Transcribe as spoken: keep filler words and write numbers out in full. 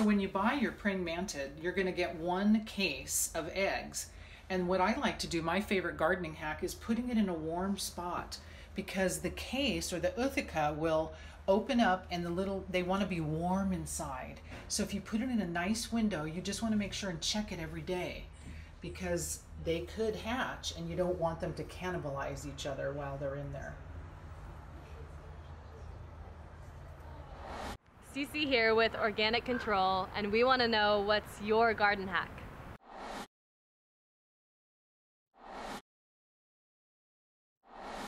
So when you buy your praying mantid, you're going to get one case of eggs. And what I like to do, my favorite gardening hack, is putting it in a warm spot, because the case or the ootheca will open up and the little, they want to be warm inside. So if you put it in a nice window, you just want to make sure and check it every day, because they could hatch and you don't want them to cannibalize each other while they're in there. Cece here with Organic Control, and we want to know, what's your garden hack?